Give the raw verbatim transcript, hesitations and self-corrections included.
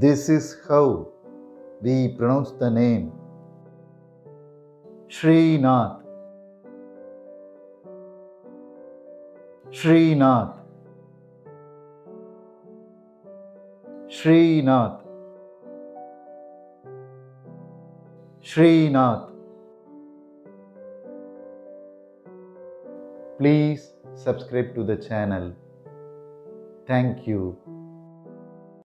This is how we pronounce the name. Shrinath, Shrinath, Shrinath, Shrinath. Please subscribe to the channel. Thank you.